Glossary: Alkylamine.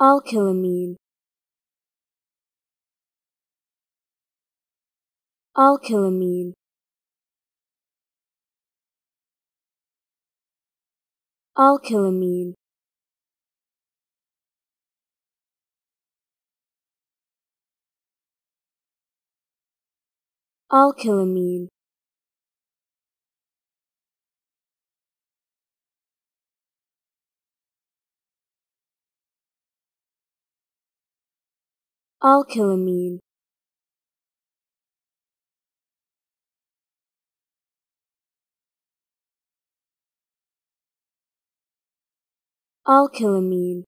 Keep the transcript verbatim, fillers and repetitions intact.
Alkylamine. Alkylamine. Alkylamine. Alkylamine. Alkylamine. Alkylamine.